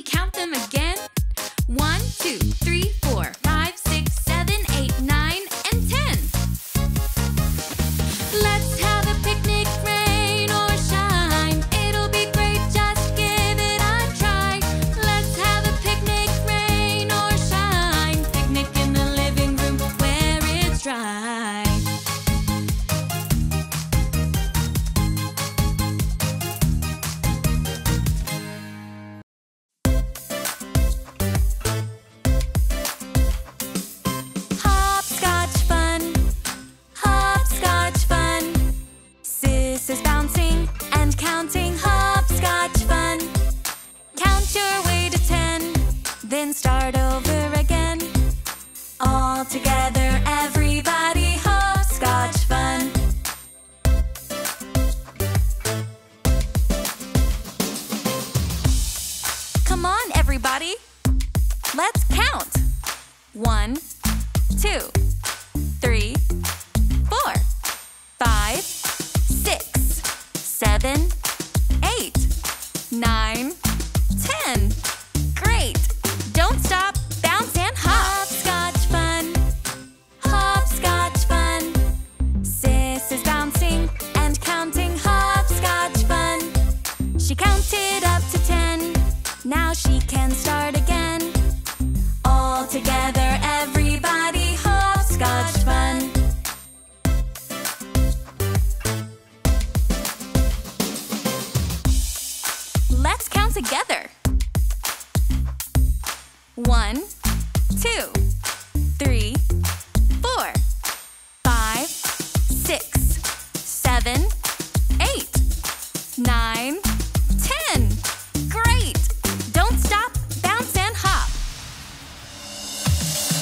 we count them again? 1, 2, 3, 4, 5, 6, 7, 8, 9, and 10. Let's have a picnic, rain or shine. It'll be great, just give it a try. Let's have a picnic, rain or shine. Picnic in the living room where it's dry. Is bouncing and counting, hopscotch fun. Count your way to 10, then start over again. All together, everybody, hopscotch fun. Come on, everybody, let's count. 1, 2, 3, 4, 5, 6, 7, 8, 9, 10. Great! Don't stop, bounce and hop. Hopscotch fun, hopscotch fun. Sis is bouncing and counting, hopscotch fun. She counted up to 10, now she can start again. All together, everybody, hopscotch fun. Let's count together. 1, 2, 3, 4, 5, 6, 7, 8, 9, 10. Great! Don't stop, bounce and hop.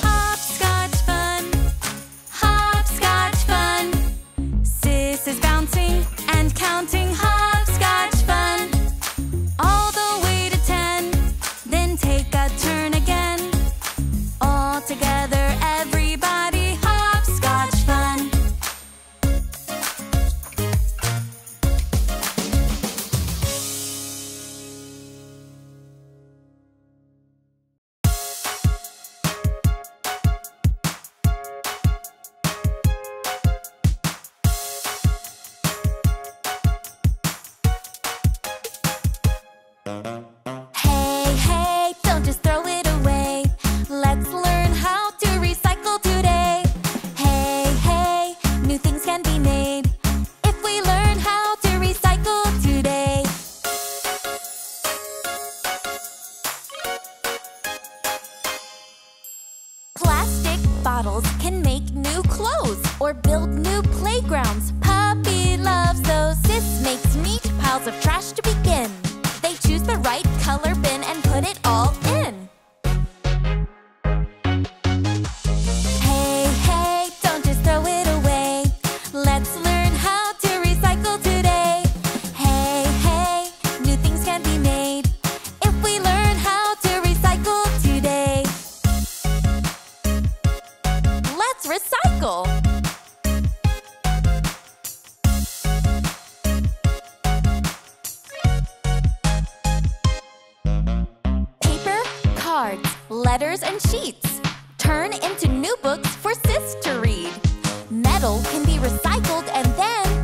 Hopscotch fun, hopscotch fun. Sis is bouncing and counting, hopscotch fun. All the way to 10, then take a turn again. All together, everybody, hopscotch fun. Hey, hey, don't just throw it away. Let's learn how to recycle today. Hey, hey, new things can be made if we learn how to recycle today. Plastic bottles can make new clothes or build new playgrounds. Puppy loves those. Sis makes neat piles of trash to begin. Choose the right color bin and put it all in. Hey, hey, don't just throw it away. Let's learn how to recycle today. Hey, hey, new things can be made if we learn how to recycle today. Let's recycle. Letters and sheets turn into new books for Sis to read. Metal can be recycled and then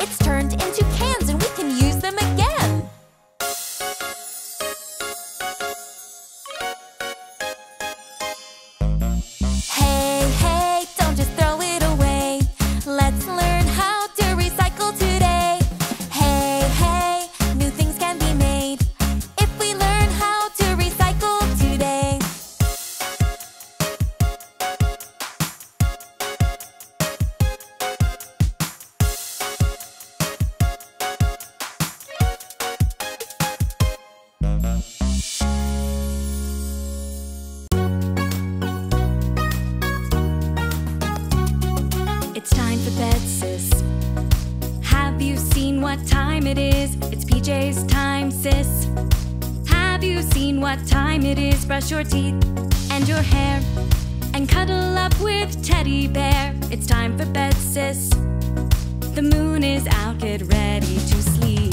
it's turned into cans and we can use them again. Hey, hey, don't just throw it away. Let's learn how to recycle today. Hey, hey, new things can be made if we learn how to recycle. It's time for bed, sis. Have you seen what time it is? It's PJ's time, sis. Have you seen what time it is? Brush your teeth and your hair and cuddle up with Teddy Bear. It's time for bed, sis. The moon is out, get ready to sleep.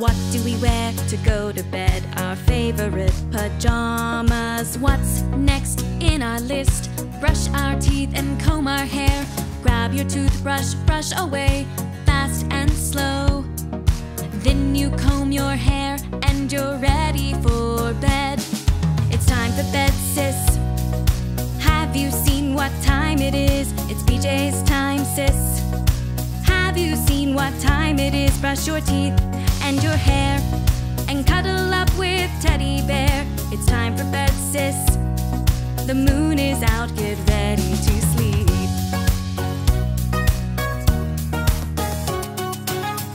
What do we wear to go to bed? Our favorite pajamas. What's next in our list? Brush our teeth and comb our hair. Grab your toothbrush, brush away, fast and slow. Then you comb your hair and you're ready for bed. It's time for bed, sis. Have you seen what time it is? It's BJ's time, sis. Have you seen what time it is? Brush your teeth and your hair and cuddle up with Teddy Bear. It's time for bed, sis. The moon is out, get ready to sleep.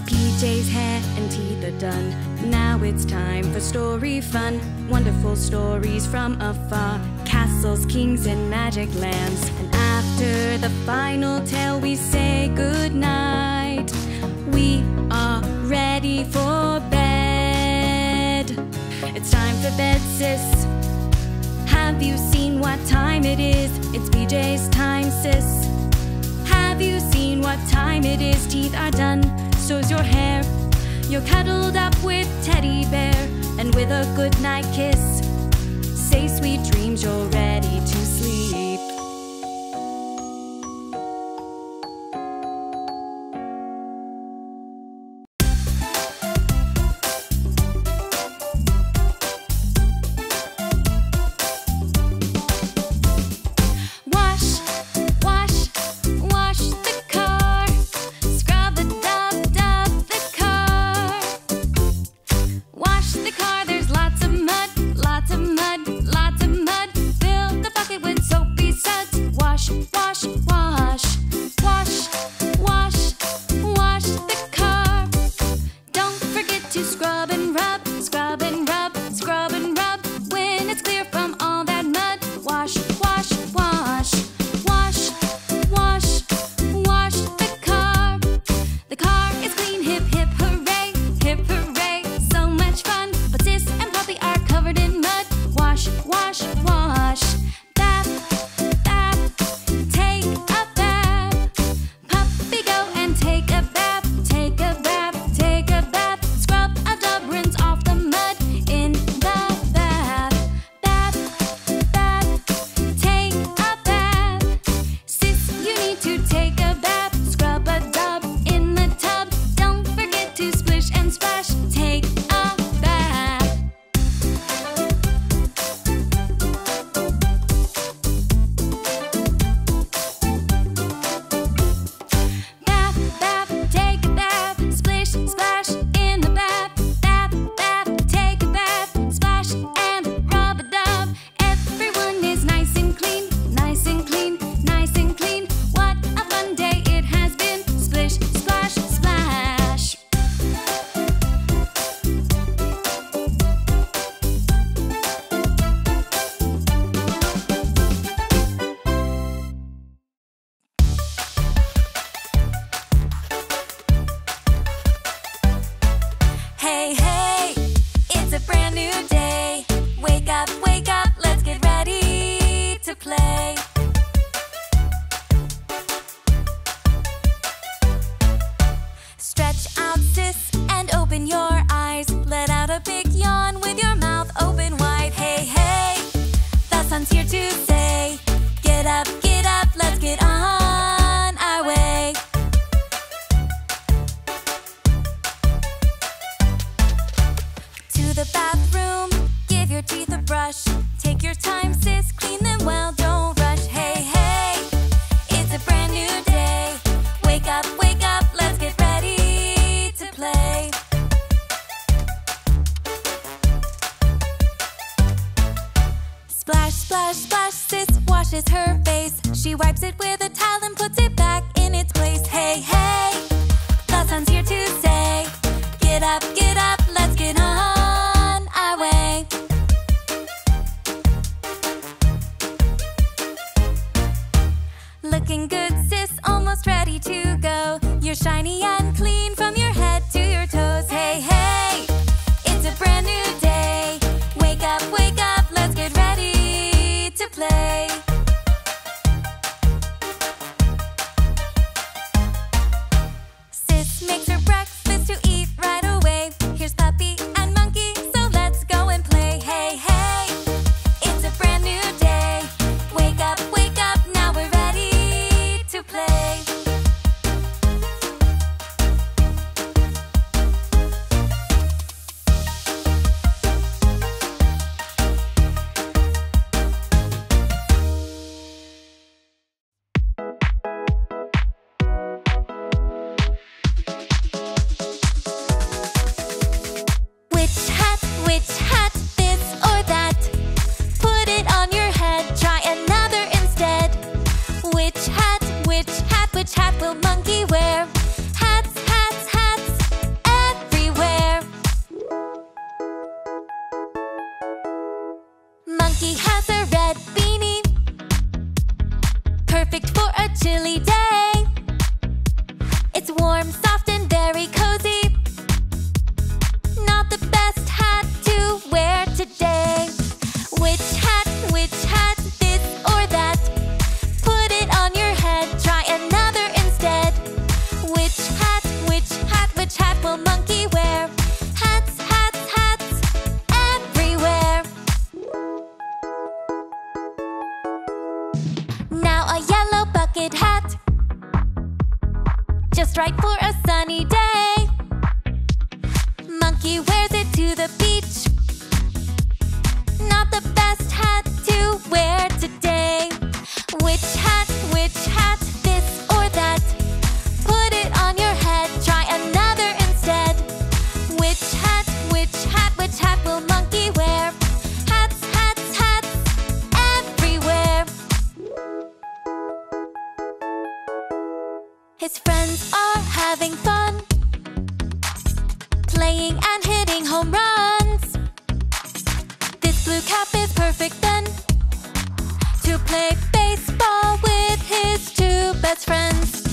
PJ's hair and teeth are done. Now it's time for story fun. Wonderful stories from afar, castles, kings, and magic lands. And after the final tale we say goodnight. We are ready for bed. It's time for bed, sis. Have you seen what time it is? It's BJ's time, sis. Have you seen what time it is? Teeth are done, so's your hair. You're cuddled up with Teddy Bear, and with a goodnight kiss, say sweet dreams, you're ready to sleep. Makes her breakfast to eat right away. Here's the He wears it to the beach. Not the best hat to wear today. Which hat, this or that? Put it on your head, try another instead. Which hat, will monkey wear? Hats, hats, hats, everywhere. His friends are having fun, playing and hitting home runs. This blue cap is perfect then to play baseball with his two best friends.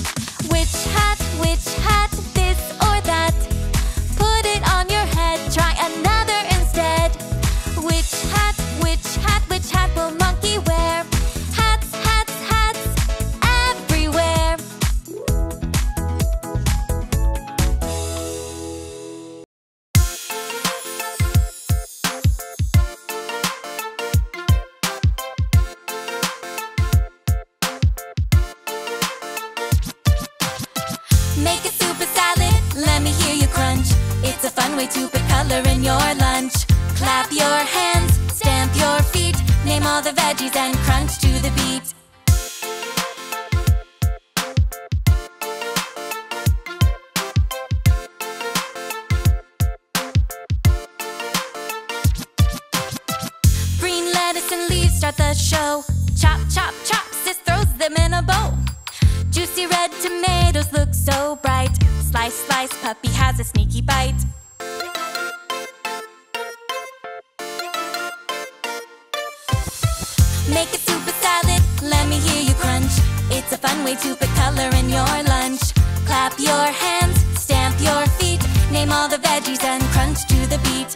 Which hat, this or that? Put it on your head, try another instead. Which hat will monkey wear? Hats, hats, hats, everywhere. Make a super salad, let me hear you crunch. It's a fun way to put color in your lunch. Clap your hands, stamp your feet, name all the veggies and crunch to the beat. Green lettuce and leaves start the show. Chop, chop, chop, sis throws them in a bowl. Juicy red tomatoes look so bright. Slice, slice, puppy has a sneaky bite. Make a super salad, let me hear you crunch. It's a fun way to put color in your lunch. Clap your hands, stamp your feet, name all the veggies and crunch to the beat.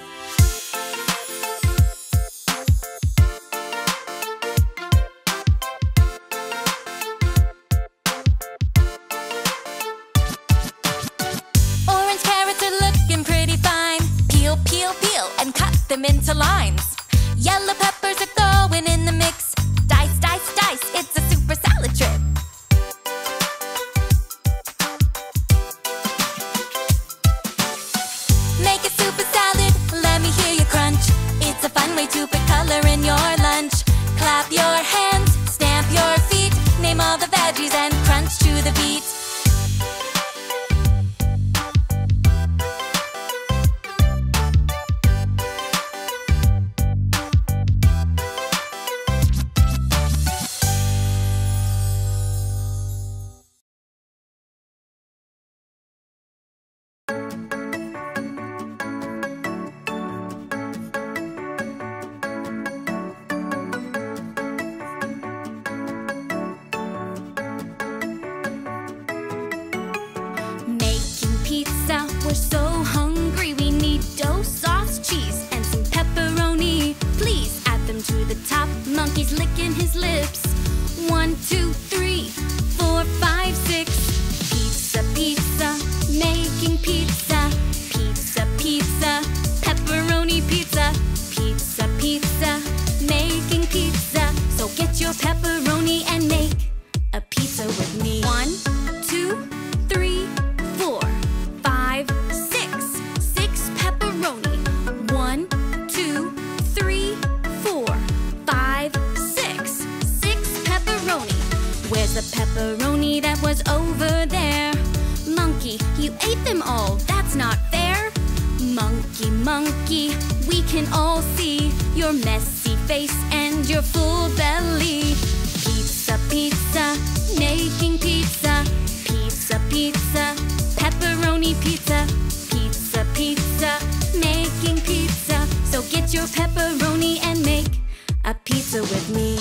Them into lines. Yellow peppers are going in the mix. Dice, dice, dice, it's a super salad trip. Make a super salad, let me hear you crunch. It's a fun way to put color in your lunch. Clap your hands, stamp your feet, name all the veggies and crunch to the beat. We're so hungry, we need dough, sauce, cheese, and some pepperoni. Please add them to the top. Monkey's licking his lips. 1, 2, 3, 4, 5, 6. Pizza, pizza, making pizza. Pizza, pizza, pepperoni pizza. Pizza, pizza, making pizza. So get your pepperoni and make a pizza with me. 1, 2, 3, 4, 5, 6. 6 pepperoni. 1, 2, 3, 4, 5, 6. 6 pepperoni. Where's the pepperoni that was over there? Monkey, you ate them all, that's not fair. Monkey, monkey, we can all see your messy face and your full belly. Pizza, pizza, making pizza. Pizza, pizza, pepperoni pizza. Pizza, pizza, making pizza. So get your pepperoni and make a pizza with me.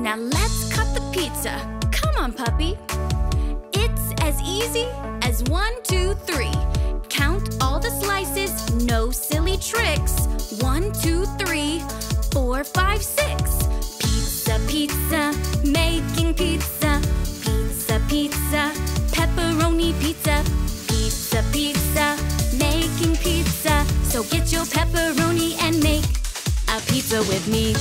Now let's cut the pizza. Come on, puppy. It's as easy as 1, 2, 3. Count all the slices, no silly tricks. 1, 2, 3, 4, 5, 6. Pizza, pizza, making pizza. Pizza, pizza, pepperoni pizza. Pizza, pizza, making pizza. So get your pepperoni and make a pizza with me.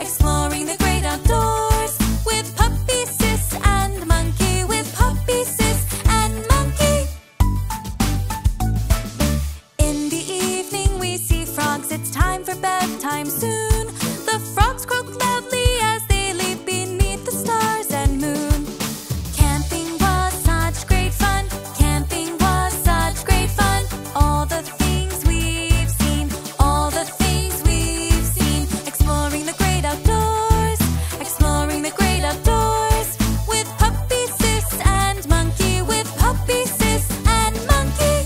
Explore. time soon. The frogs croak loudly as they live beneath the stars and moon. Camping was such great fun. Camping was such great fun. All the things we've seen, all the things we've seen. Exploring the great outdoors, exploring the great outdoors. With Puppy, Sis, and Monkey, with Puppy, Sis, and Monkey.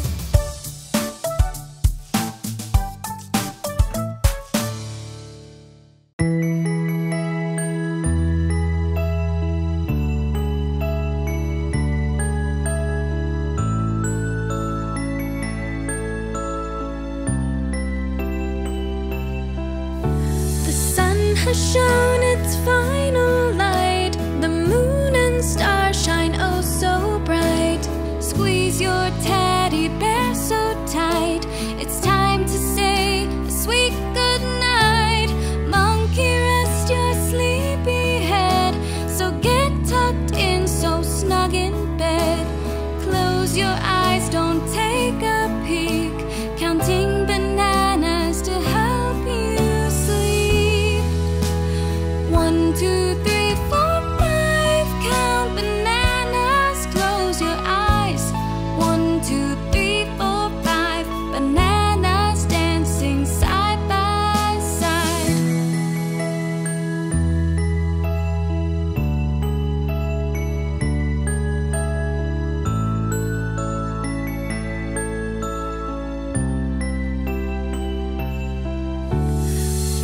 Has shown its final light. The moon and stars shine oh so bright. Squeeze your teddy bear so tight. It's time to say a sweet good night. Monkey, rest your sleepy head. So get tucked in so snug in bed. Close your eyes, don't take a peek. Counting bananas to help you. 1, 2, 3, 4, 5, count bananas, close your eyes. 1, 2, 3, 4, 5, bananas dancing side by side.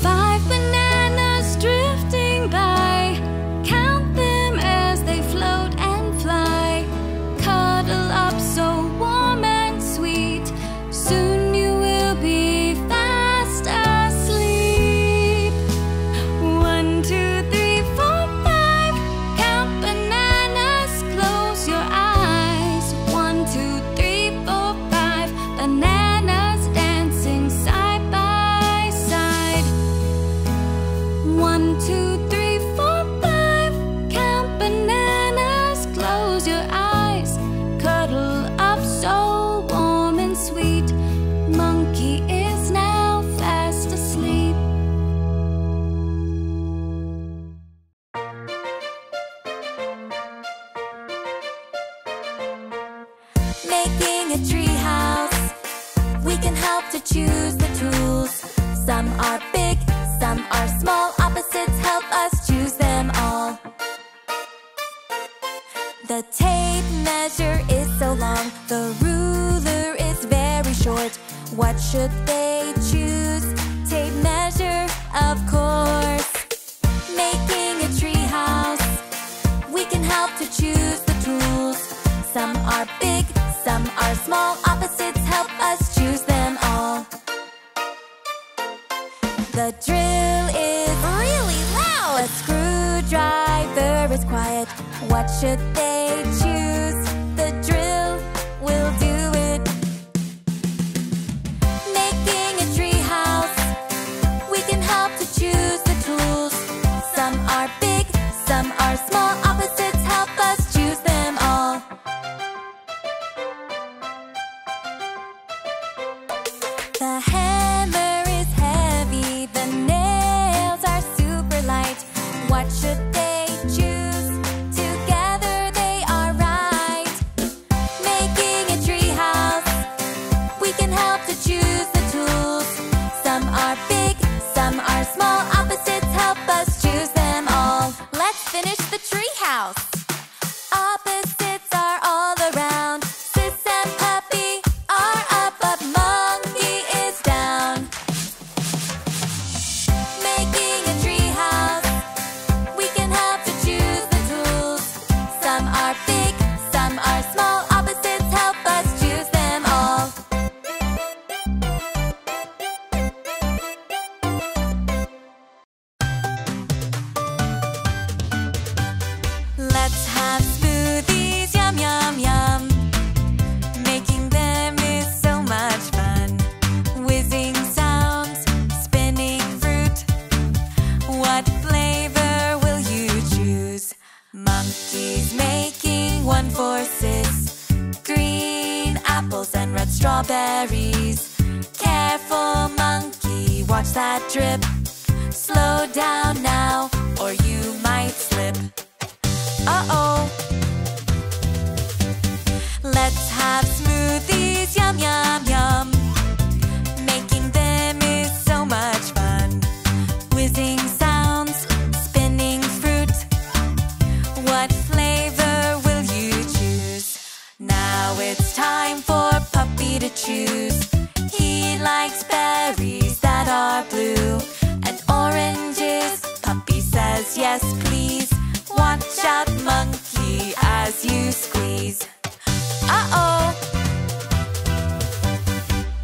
5 bananas drifting by, count them as they float and fly. Cuddle up so warm and sweet. Soon you will be fast asleep. 1, 2, 3, 4, 5, count bananas, close your eyes. 1, 2, 3, 4, 5, bananas dancing side by side. 1, 2, 3, 4, 5, count bananas, close your eyes. Cuddle up so warm and sweet. Monkey is now fast asleep. Making a treehouse. We can help to choose the tools. Some are big, some are small. Opposites help us choose them all. The tape measure is so long. The ruler is very short. What should they choose? Tape measure, of course. Making a treehouse. We can help to choose the tools. Some are big, some are small. Opposites help us choose them all. The drill is really loud. A screwdriver is quiet. What should they choose? The drill will do it. Making a treehouse. We can help to choose the tools. Some are big, some are small. Opposites help us choose them all. The hammer. What should they choose? Together they are right. Making a treehouse. We can help to choose the tools. Some are big, some are small. Opposites help us choose them all. Let's finish the treehouse. Opposites are all around. Sis and Puppy are up, but Monkey is down. Making a treehouse. Some are big, some are small. Opposites help us choose them all. Let's have smoothies, yum yum yum. Making them is so much fun. Whizzing sounds, spinning fruit. What flavor will you choose? Monkey's making one for Sis. Green apples and red strawberries. Careful, Monkey, watch that drip. Slow down now, or you might slip. Uh-oh. Let's have smoothies, yum, yum, yum. Making them is so much fun. Whizzing sounds, spinning fruit. What flavor will you choose? Now it's time for Puppy to choose. He likes berries that are blue and oranges. Puppy says yes, please. Watch out, monkey, as you squeeze. Uh-oh.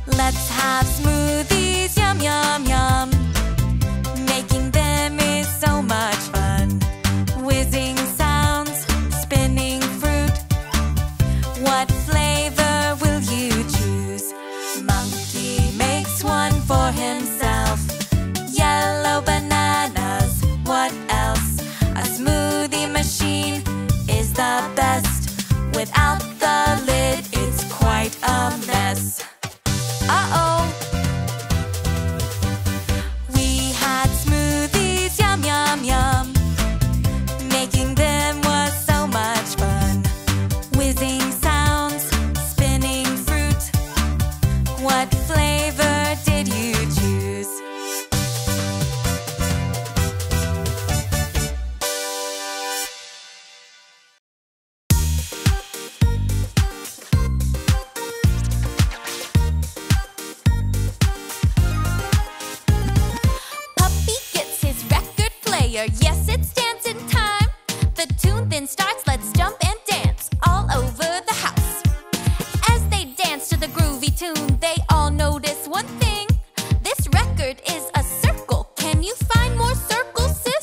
Let's have smoothies, yum, yum, yum. Making them is so much fun. Whizzing sounds, spinning fruit. What flavor will you choose? Monkey makes one for himself. Yellow bananas, what else? A smoothie machine is the best. Without the lid, it's quite a mess. Uh-oh. We had smoothies, yum, yum, yum. Making them was so much fun. Whizzing sounds, spinning fruit. What flavor did you choose? Yes, it's dancing time. The tune then starts, let's jump and dance all over the house. As they dance to the groovy tune, they all notice one thing. This record is a circle. Can you find more circles, sis?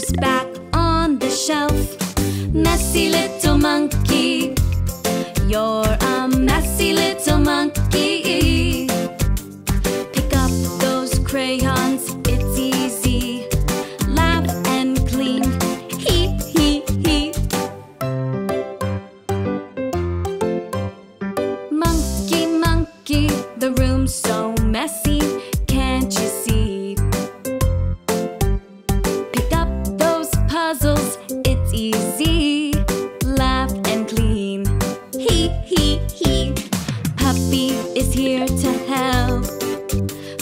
hops back on the shelf. Messy little monkey, you're a messy little monkey. Pick up those crayons, it's easy. Lap and clean, hee hee hee. Monkey, monkey, the room's so messy. Can't you see? Pick up those puzzles, it's easy. Lap and clean, hee hee hee. Puppy is here to help.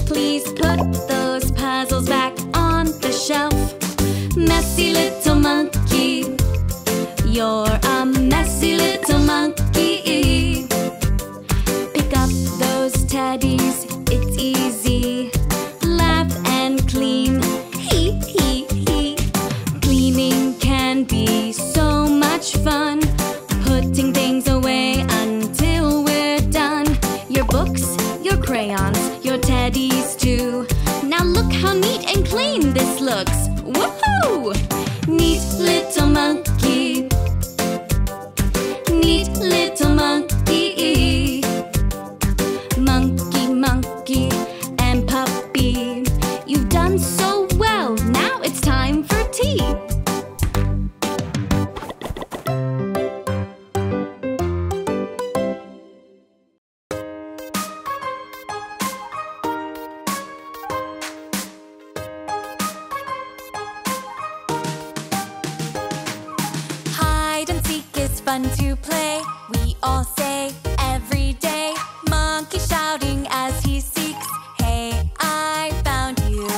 Please put those puzzles back on the shelf. Messy little monkey, you're a messy little monkey. Pick up those teddies, it's easy. Lap and clean, hee hee hee. Cleaning can be so much fun. Putting things away until we're done. Your books, your crayons, your teddies too. Now look how neat and clean this looks. Woohoo! Neat little monkey. Neat little monkey. Monkey, monkey, and puppy, you've done so well. Now it's time for tea. Hide and seek is fun to play, we all say every day. Monkey shouting as he seeks, hey, I found you.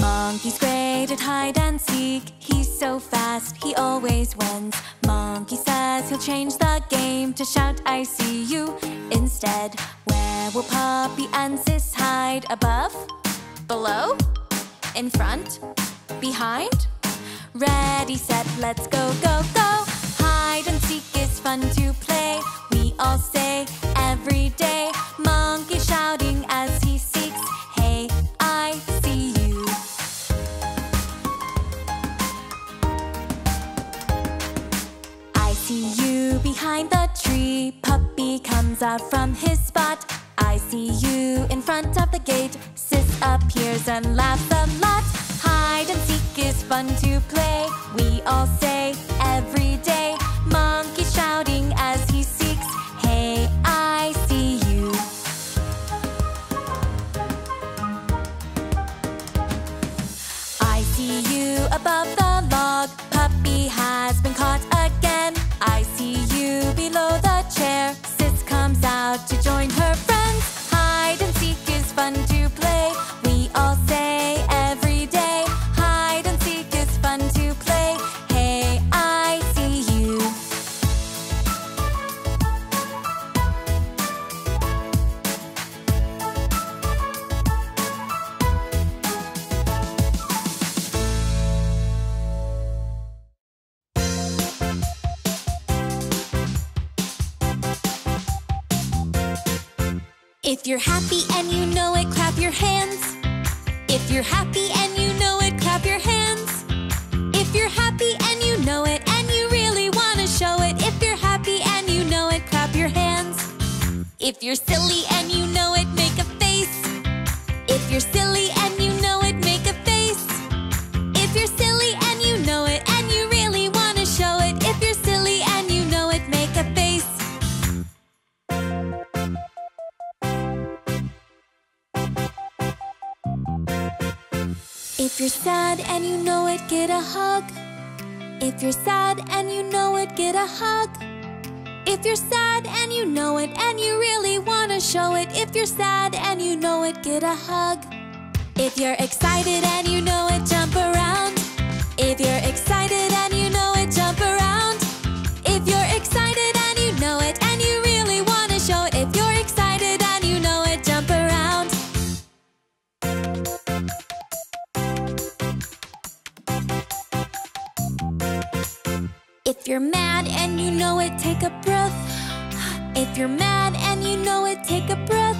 Monkey's great at hide and seek, he's so fast, he always wins. Monkey says he'll change the game to shout, I see you instead. Where will Puppy and Sis hide? Above? Below? In front? Behind? Ready, set, let's go, go, go! Hide and seek is fun to play, we all say every day. Monkey shouting as he seeks, hey, I see you. I see you behind the tree, Puppy comes out from his spot. I see you in front of the gate, Sis appears and laughs a lot. Hide and seek is fun to play, we all say every day. Monkey shouting as he seeks, hey, I see you. I see you above the log, Puppy has been caught again. I see you below the chair, Sis comes out to join her friends. If you're happy and you know it, clap your hands. If you're happy and you know it, clap your hands. If you're happy and you know it, and you really want to show it. If you're happy and you know it, clap your hands. If you're silly and you know it, make a face. If you're silly and you know it, make a face. If you're silly and you know it, and you really want to show it. If you're silly and you know it, make a face. If you're sad and you know it, get a hug. If you're sad and you know it, get a hug. If you're sad and you know it, and you really want to show it. If you're sad and you know it, get a hug. If you're excited and you know it, jump around. If you're excited and you know it, jump around. If you're excited and you know it, and you really want to show it. If you're excited and you know it, jump around. If you're mad and you know it, take a breath. If you're mad and you know it, take a breath.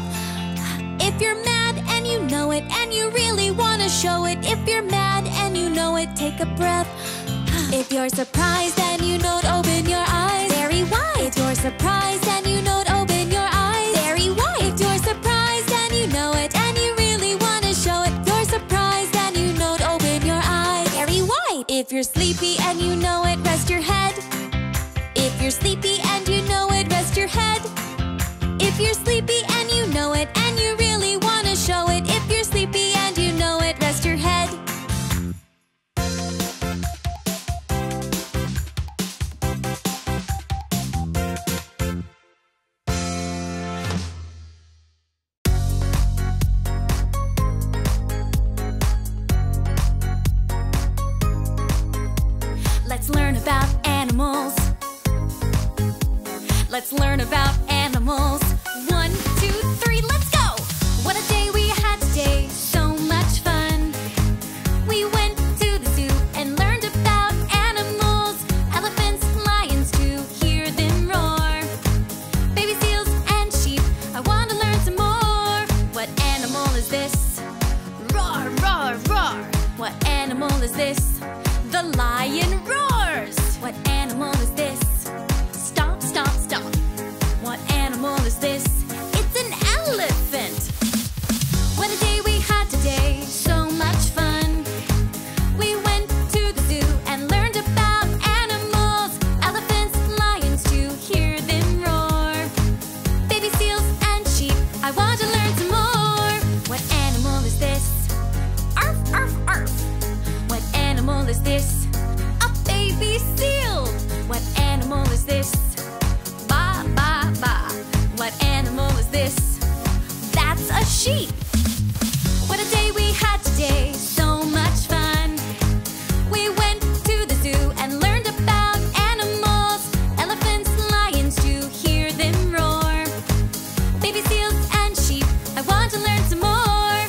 If you're mad and you know it, and you really want to show it. If you're mad and you know it, take a breath. If you're surprised and you know it, open your eyes very wide. If you're surprised and you know it, open your eyes very wide. If you're surprised and you know it, and you really want to show it. If you're surprised and you know it, open your eyes very wide. If you're sleepy and you know it, rest your head. If you're sleepy and you know it, rest your head. If you're sleepy and you know it, and you really want to show it. If you're sleepy and you know it, rest your head. Let's learn about animals. Let's learn about animals. 1, 2, 3, let's go! What a day we had today, so much fun. We went to the zoo and learned about animals. Elephants, lions too, hear them roar. Baby seals and sheep, I want to learn some more. What animal is this? Roar, roar, roar. What animal is this? The lion roars. What animal is this? What animal is this? It's an elephant! What a day we had today, so much fun. We went to the zoo and learned about animals. Elephants, lions too, hear them roar. Baby seals and sheep, I want to learn some more. What animal is this? Arf, arf, arf! What animal is this? A baby seal! What animal is this? Ba, ba, ba! What animal is this? That's a sheep! What a day we had today, so much fun! We went to the zoo and learned about animals. Elephants, lions too, hear them roar. Baby seals and sheep, I want to learn some more!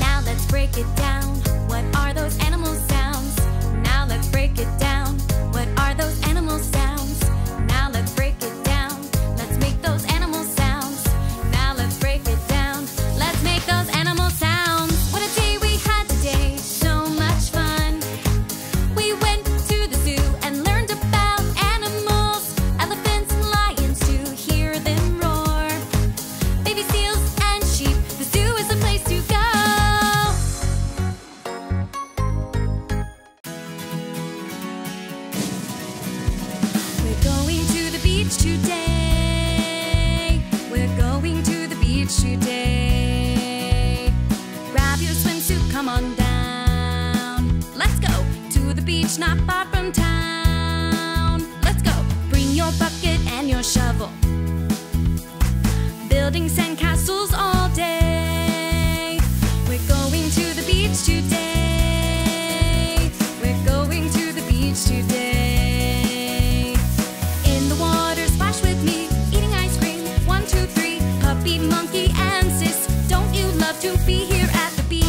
Now let's break it down, what are those animal sounds? Now let's break it down, what are those animal sounds? Now let's break it down. Not far from town. Let's go. Bring your bucket and your shovel. Building sandcastles all day. We're going to the beach today. We're going to the beach today. In the water, splash with me. Eating ice cream. 1, 2, 3. Puppy, monkey, and sis. Don't you love to be here at the beach?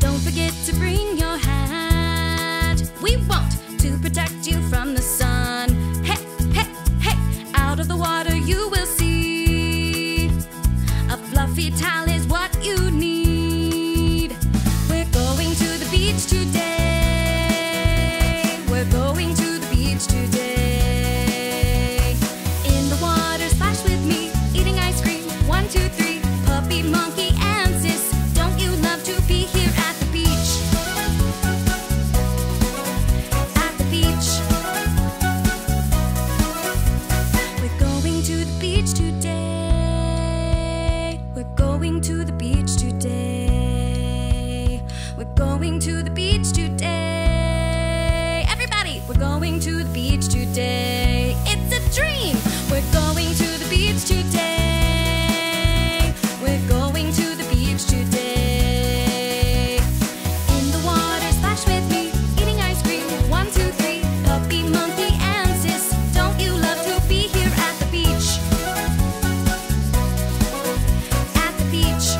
Don't forget to bring your hat. We want to protect you from the sun. Hey, hey, hey, out of the water you will see. A fluffy towel is what you need. We're going to the beach today. We're going to the beach today. Monkey and sis, don't you love to be here at the beach? At the beach. We're going to the beach today. We're going to the beach today. We're going to the beach today. Everybody, we're going to the beach today. It's a dream! We're going to the beach today. We're going to the beach today. In the water, splash with me. Eating ice cream. 1, 2, 3. Puppy, monkey, and sis. Don't you love to be here at the beach? At the beach.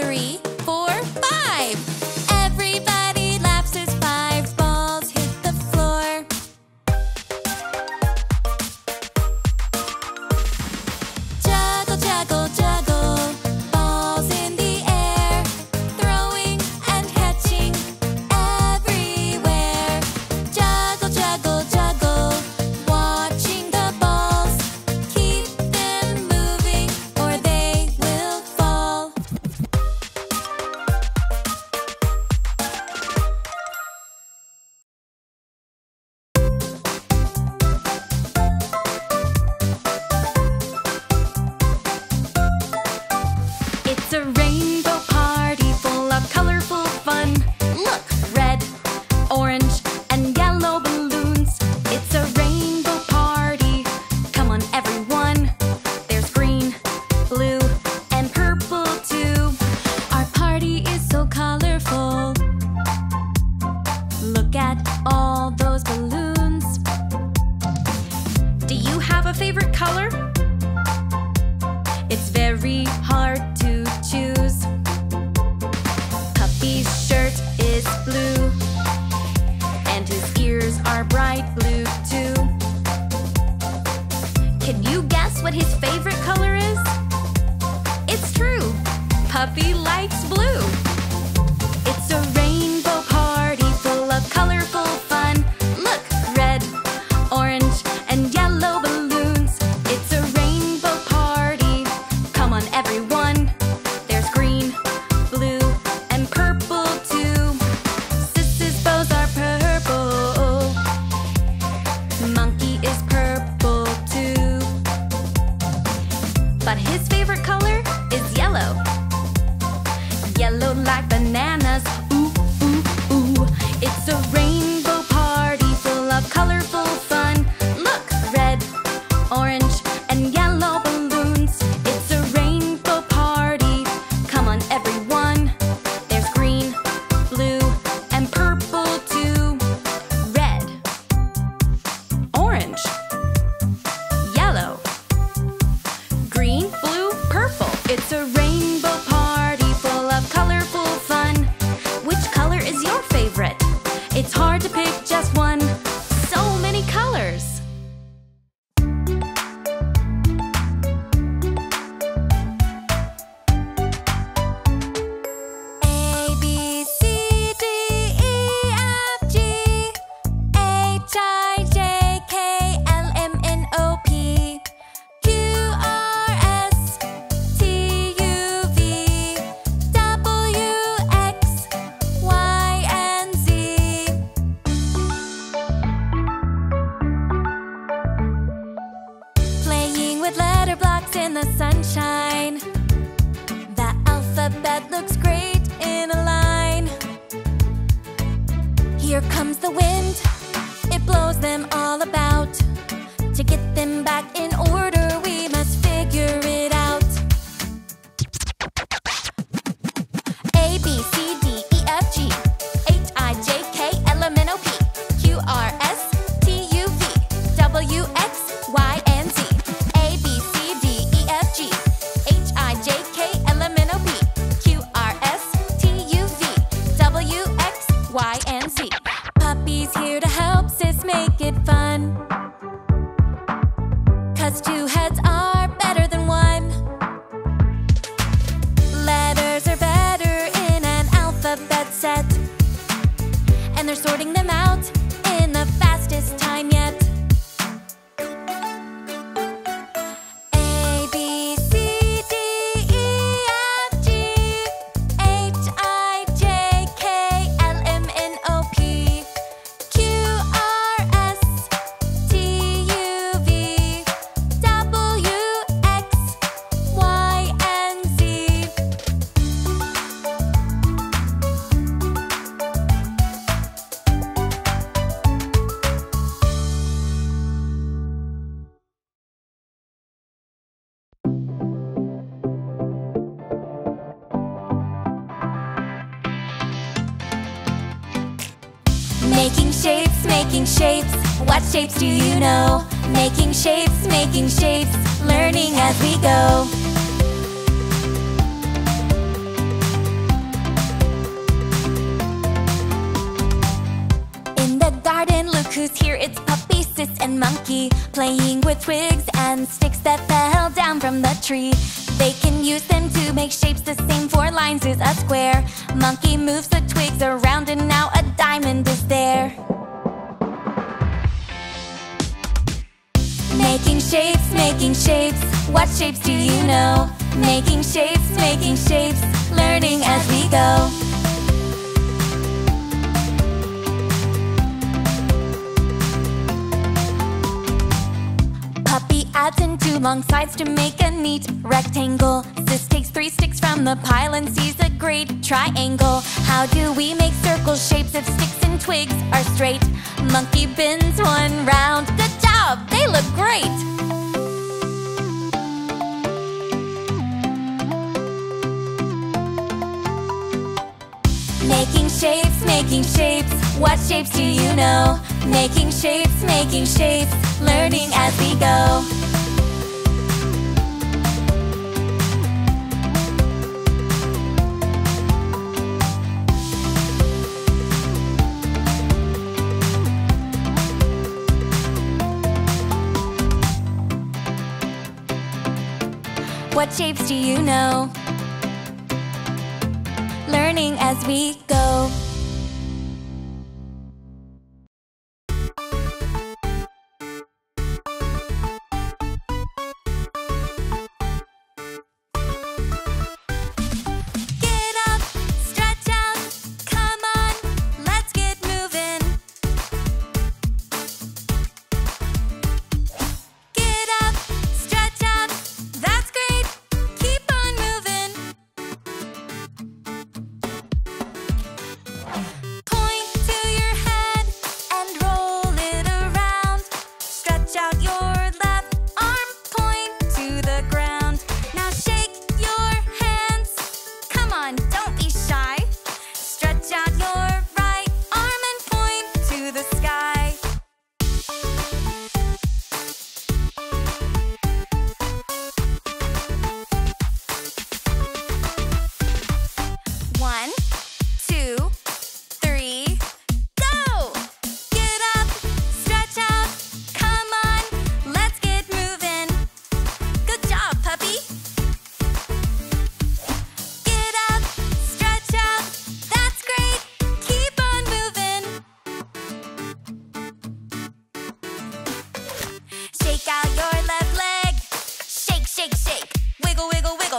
3, 4, 5. Everybody laughs as 5 balls hit the floor. Juggle, juggle, juggle, balls in the air, throwing and catching everywhere. Juggle, juggle, juggle, watching the balls. Keep them moving or they will fall. It's a rainbow party full of colorful fun. Look! Red, orange, and yellow balloons. It's a rainbow party. Come on, everyone. There's green, blue, and purple too. Our party is so colorful. Look at all those balloons. Do you have a favorite color? It's very hard to choose. Puppy's shirt is blue, and his ears are bright blue too. Can you guess what his favorite color is? It's true! Puppy likes blue! It's a rainbow party full of colorful fun. Look! Red, orange, and yellow balloons. It's a rainbow party. Come on, everyone. There's green, blue, and purple too. Sis's bows are purple. Monkey is purple too. But his favorite color is yellow. Yellow like bananas. Ooh, ooh, ooh. It's a rainbow party full of colorful fun. Look! Red, orange, and yellow balloons. It's a rainbow party. Come on, everyone. There's green, blue, and purple too. Red, orange, yellow, green, blue, purple. It's a rainbow party full of colorful fun. Which color is your favorite? It's hard to pick just one. So many colors. A, B, C, D, E, F, G, H, I, J, K, L, M, N, O, P, Q, R, S, T, U, V, W, X, Y, and Z. Playing with letter blocks in the sunshine. The alphabet looks great in a line. Here comes the wind. It blows them all about. To get them back in order, we must figure it out. A, B, C, D, E, F, G, H, I, J, K, L, M, N, O, P, Q, R, S, T, U, V, W, X, Y, and Z. A, B, C, D, E, F, G, H, I, J, K, L, M, N, O, P, Q, R, S, T, U, V, W, X, Y, and Z. Puppy's here to help Sis make it fun. 'Cause 2 heads are better than 1. Letters are better in an alphabet set. And they're sorting them out in the fastest time yet. A, B, C, D, E, F, G, H, I, J, K, L, M, N, O, P, Q, R, S, T, U, V, W, X, Y, and Z. Making shapes, making shapes. What shapes do you know? Making shapes, making shapes. Learning as we go. who's here? It's Puppy, Sis, and Monkey, playing with twigs and sticks that fell down from the tree. They can use them to make shapes. The same four lines is a square. Monkey moves the twigs around and now a diamond is there. Making shapes, making shapes. What shapes do you know? Making shapes, making shapes. Learning as we go. Puppy adds in two long sides to make a neat rectangle. Sis takes three sticks from the pile and sees a great triangle. How do we make circle shapes if sticks and twigs are straight? Monkey bends one round. Good job! They look great! Making shapes, making shapes. What shapes do you know? Making shapes, making shapes. Learning as we go. What shapes do you know? Learning as we go.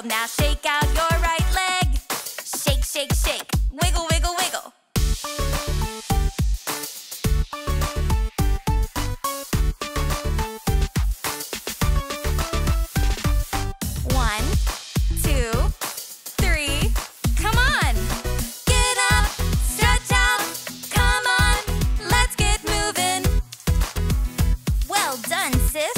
Now shake out your right leg. Shake, shake, shake. Wiggle, wiggle, wiggle. One, two, three. Come on. Get up, stretch out. Come on, let's get moving. Well done, sis.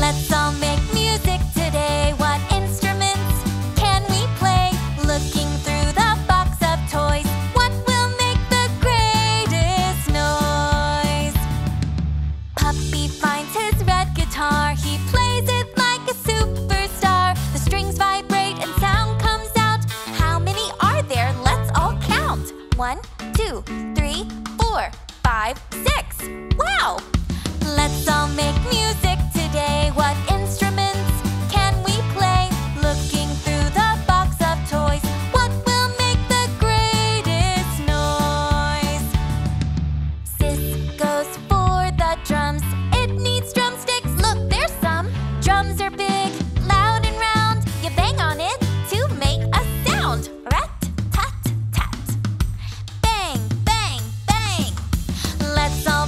Let's all make music today. What instruments can we play? Looking through the box of toys, what will make the greatest noise? Puppy finds his red guitar. He plays it like a superstar. The strings vibrate and sound comes out. How many are there? Let's all count. 1, 2, 3, 4, 5, 6. Wow! Let's all make music today. What instruments can we play? Looking through the box of toys, what will make the greatest noise? Sis goes for the drums. It needs drumsticks. Look, there's some. Drums are big, loud and round. You bang on it to make a sound. Rat, tat, tat. Bang, bang, bang. Let's all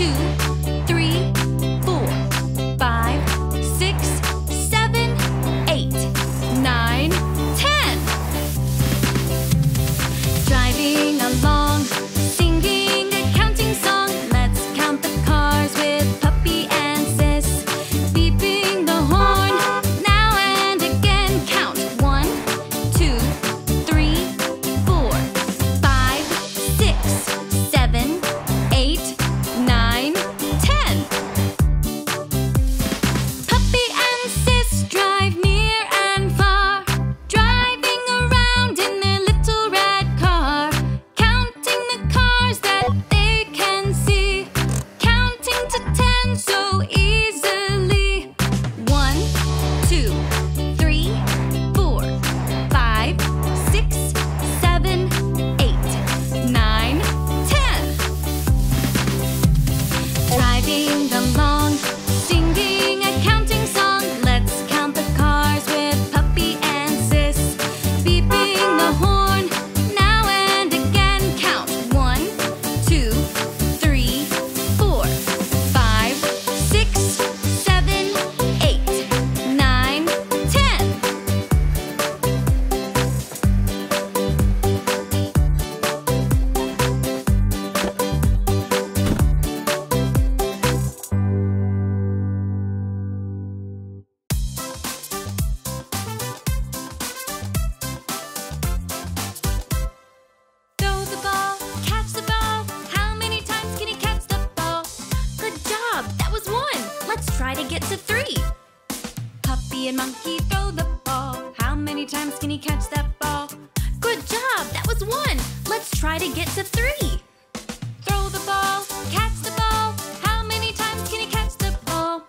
2, 3, 4, 5, 6, 7, 8, 9, 10. Driving along, singing a counting song. Let's count the cars with Puppy and Sis. Beeping the horn, now and again. Count 1, 2, 3, 4, 5, 6, 7, 8, 9, 10. Puppy and Sis drive near and far, driving around in their little red car, counting the cars that they can see, counting to 10 so easily. 1, 2, 3, 4, 5, 6, 7, 8, 9, 10. Driving along, singing a counting song. Let's count the cars with Puppy and Sis. Beeping the horn, now and again. Count 1, 2, 3, 4, 5, 6, 7, 8, 9, 10. Throw the ball, catch the ball. How many times can you catch the ball? Good job, that was 1. Let's try to get to 3. Puppy and Monkey throw the ball. How many times can you catch that ball? Good job, that was 1. Let's try to get to 3. Throw the ball, catch the ball. How many times can you catch the ball?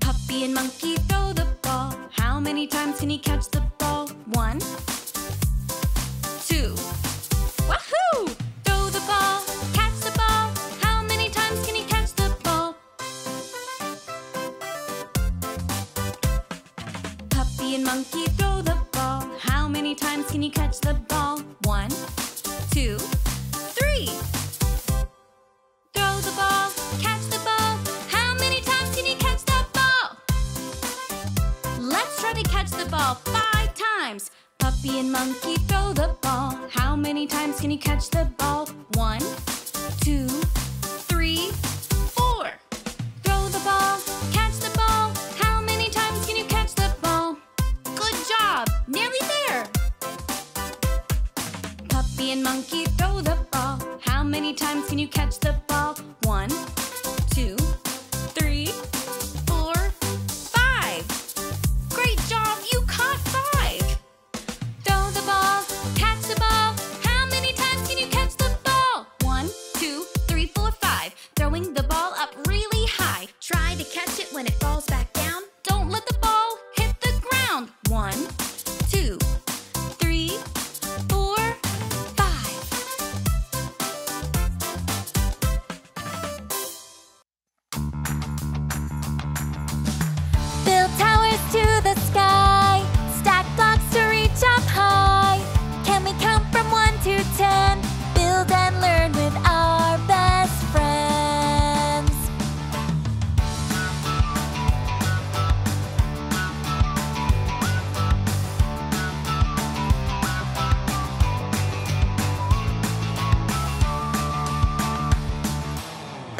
Puppy and Monkey throw the ball. How many times can you catch the ball? 1, 2. Wahoo! Throw the ball, catch the ball. How many times can you catch the ball? Puppy and Monkey throw the ball. How many times can you catch the ball? 1, 2, 3. Throw the ball, catch the ball. How many times can you catch the ball? Let's try to catch the ball 5 times. Puppy and Monkey throw the ball. How many times can you catch the ball? 1, 2, 3, 4. Throw the ball, catch the ball. How many times can you catch the ball? Good job, nearly there. Puppy and Monkey throw the ball. How many times can you catch the ball? 1, 2, 3, 4, 5. Great job, you caught 5. Throw the ball, catch the ball. How many times can you catch the ball? 1, 2, 3, 4, 5. Throwing the ball up really high. Try to catch it when it falls back down. Don't let the ball hit the ground. 1, 2, 3, 4, 5. Build towers to the sky, stack blocks to reach up high. Can we count from 1 to 10? Build and learn with our best friends.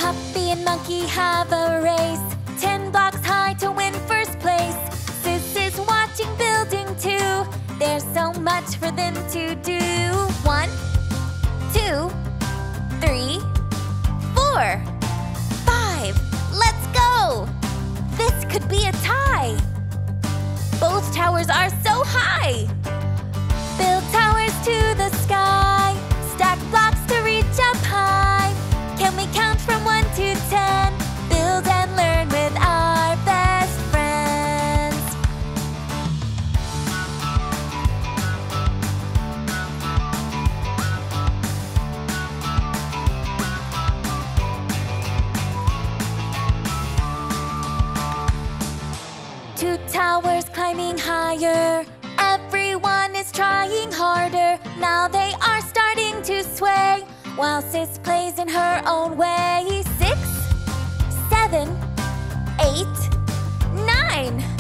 Puppy and Monkey have a race, 10 blocks high to win first place. Sis is watching building 2. There's so much for them to do. 1, 2, 3, 4, 5. Let's go! This could be a tie. Both towers are so high. Build towers to the sky, stack blocks to reach up high. Can we count from 1 to 10? Build and learn with our best friends. Two towers climbing higher. Everyone is trying harder. Now they are starting to way, while Sis plays in her own way. 6, 7, 8, 9.